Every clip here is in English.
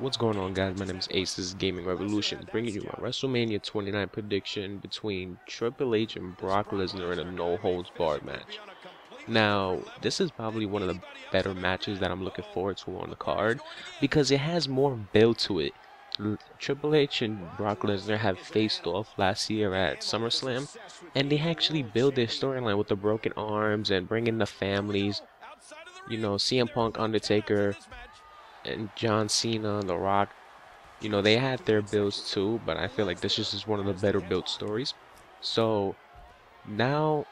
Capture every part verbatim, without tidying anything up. What's going on, guys? My name is Aces Gaming Revolution, bringing you a WrestleMania twenty-nine prediction between Triple H and Brock Lesnar in a no-holds-barred match. Now, this is probably one of the better matches that I'm looking forward to on the card because it has more build to it. Triple H and Brock Lesnar have faced off last year at SummerSlam, and they actually build their storyline with the broken arms and bringing the families, you know, C M Punk, Undertaker, and John Cena, The Rock. You know, they had their builds too, but I feel like this is just one of the better built stories. So now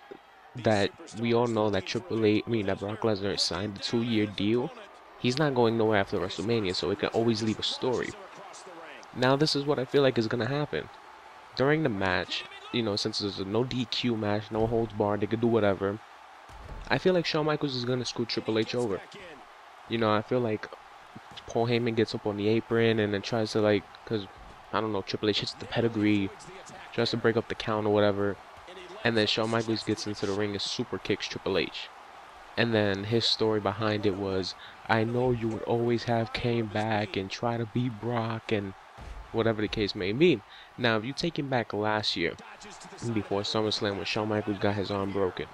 that we all know that Triple H, I mean that Brock Lesnar signed the two-year deal, he's not going nowhere after WrestleMania, so it can always leave a story. Now this is what I feel like is gonna happen during the match. You know, since there's a no D Q match, no holds barred, they could do whatever. I feel like Shawn Michaels is gonna screw Triple H over. You know, I feel like Paul Heyman gets up on the apron and then tries to, like, because, I don't know, Triple H hits the pedigree, tries to break up the count or whatever, and then Shawn Michaels gets into the ring and super kicks Triple H. And then his story behind it was, I know you would always have came back and try to beat Brock and whatever the case may be. Now, if you take him back last year, before SummerSlam, when Shawn Michaels got his arm broken,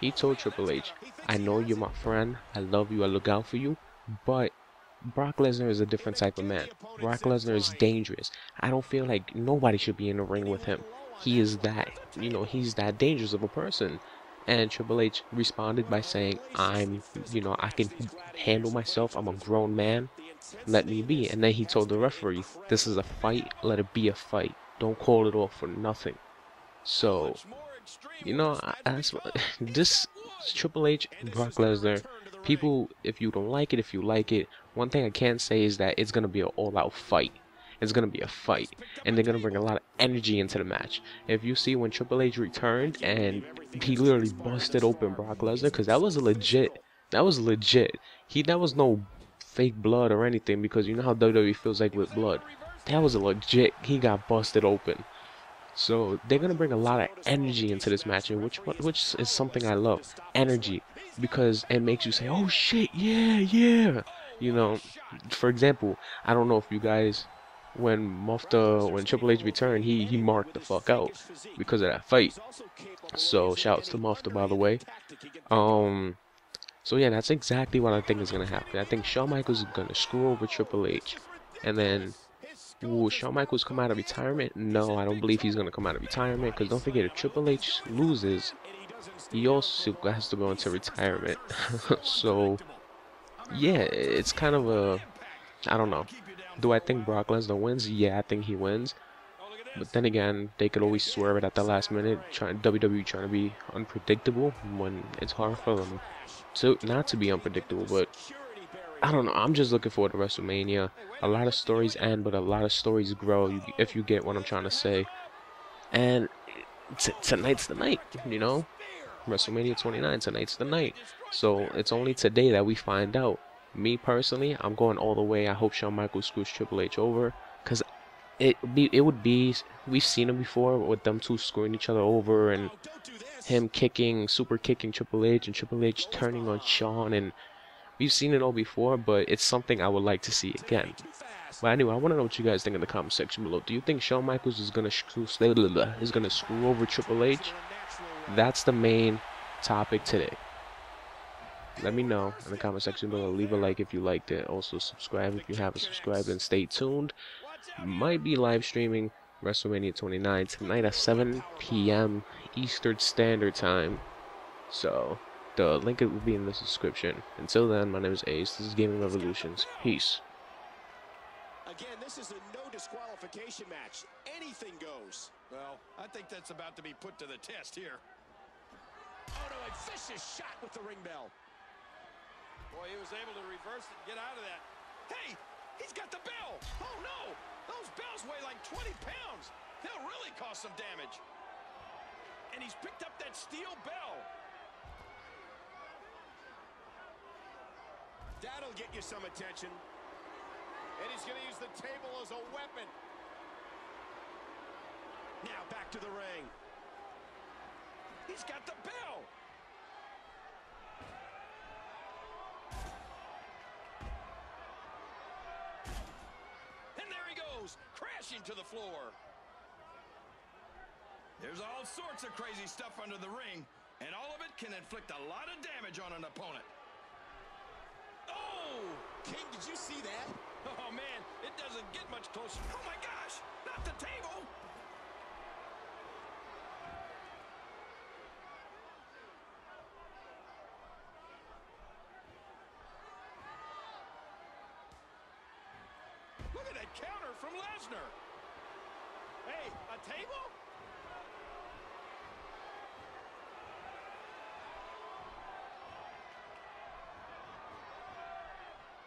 he told Triple H, I know you're my friend, I love you, I look out for you, but Brock Lesnar is a different type of man. Brock Lesnar is dangerous. I don't feel like nobody should be in the ring with him. He is that, you know, he's that dangerous of a person. And Triple H responded by saying, I'm, you know, I can handle myself. I'm a grown man. Let me be. And then he told the referee, this is a fight. Let it be a fight. Don't call it off for nothing. So, you know, I, that's, this Triple H, Brock Lesnar, people, if you don't like it, if you like it, one thing I can say is that it's going to be an all-out fight. It's going to be a fight. And they're going to bring a lot of energy into the match. If you see when Triple H returned and he literally busted open Brock Lesnar, because that was legit. That was legit. He That was no fake blood or anything, because you know how W W E feels like with blood. That was a legit. He got busted open. So they're going to bring a lot of energy into this match, which which is something I love. Energy. Because it makes you say, oh shit, yeah, yeah. You know, for example, I don't know if you guys, when Mufta, when Triple H returned, he, he marked the fuck out because of that fight. So shouts to Mufta, by the way. Um, so yeah, that's exactly what I think is going to happen. I think Shawn Michaels is going to screw over Triple H. And then, will Shawn Michaels come out of retirement? No, I don't believe he's going to come out of retirement, because don't forget, if Triple H loses, he also has to go into retirement. So yeah, it's kind of a, I don't know. Do I think Brock Lesnar wins? Yeah, I think he wins. But then again, they could always swerve it at the last minute. Trying, W W E trying to be unpredictable when it's hard for them to not to be unpredictable. But I don't know. I'm just looking forward to WrestleMania. A lot of stories end, but a lot of stories grow, if you get what I'm trying to say. And t tonight's the night, you know. WrestleMania twenty-nine, tonight's the night. So it's only today that we find out. Me personally, I'm going all the way. I hope Shawn Michaels screws Triple H over, because it be it would be we've seen it before with them two screwing each other over, and him kicking, super kicking Triple H, and Triple H turning on Shawn, and we've seen it all before. But it's something I would like to see again. But anyway, I want to know what you guys think in the comment section below. Do you think Shawn Michaels is gonna screw is gonna screw over Triple H? That's the main topic today. Let me know in the comment section below. Leave a like if you liked it. Also subscribe if you haven't subscribed, and stay tuned. Might be live streaming WrestleMania twenty-nine tonight at seven P M Eastern Standard Time. So the link will be in the description. Until then, my name is Ace. This is Gaming Revolutions. Peace. Again, this is a no disqualification match. Anything goes. Well, I think that's about to be put to the test here. Oh no, a vicious shot with the ring bell. Boy, he was able to reverse it and get out of that. Hey, he's got the bell. Oh, no. Those bells weigh like twenty pounds. They'll really cause some damage. And he's picked up that steel bell. That'll get you some attention. And he's going to use the table as a weapon. Now back to the ring. He's got the bell. goes crashing to the floor. There's all sorts of crazy stuff under the ring, and all of it can inflict a lot of damage on an opponent. Oh! King, did you see that? Oh, man, it doesn't get much closer. Oh, my gosh! Not the table! Look at that counter from Lesnar. Hey, a table?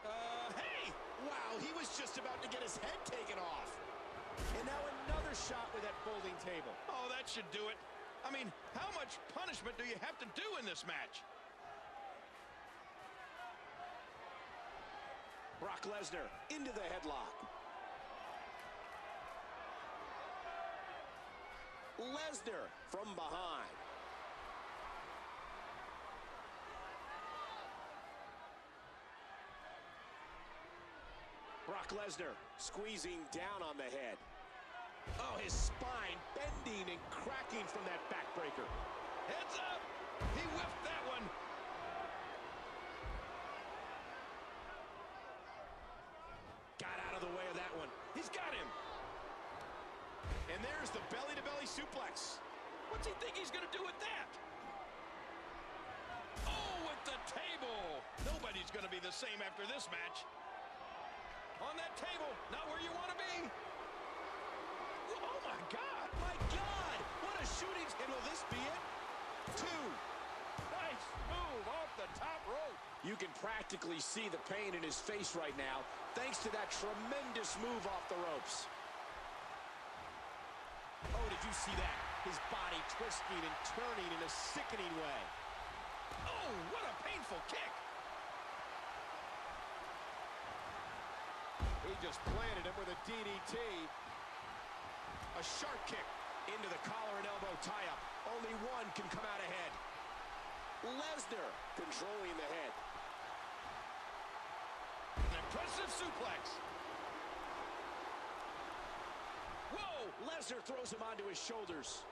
Uh, hey! Wow, he was just about to get his head taken off. And now another shot with that folding table. Oh, that should do it. I mean, how much punishment do you have to do in this match? Brock Lesnar into the headlock. Lesnar from behind. Brock Lesnar squeezing down on the head. Oh, his spine bending and cracking from that backbreaker. Heads up! He whiffed that one. Got out of the way of that one. He's got him. And there's the belly-to-belly suplex. What's he think he's going to do with that? Oh, with the table. Nobody's going to be the same after this match. On that table, not where you want to be. Oh, my God. My God. What a shooting. And will this be it? Two. Nice move off the top rope. You can practically see the pain in his face right now, thanks to that tremendous move off the ropes. Oh, did you see that? His body twisting and turning in a sickening way. Oh, what a painful kick. He just planted him with a D D T. A sharp kick into the collar and elbow tie-up. Only one can come out ahead. Lesnar controlling the head. An impressive suplex. Whoa! Lesnar throws him onto his shoulders.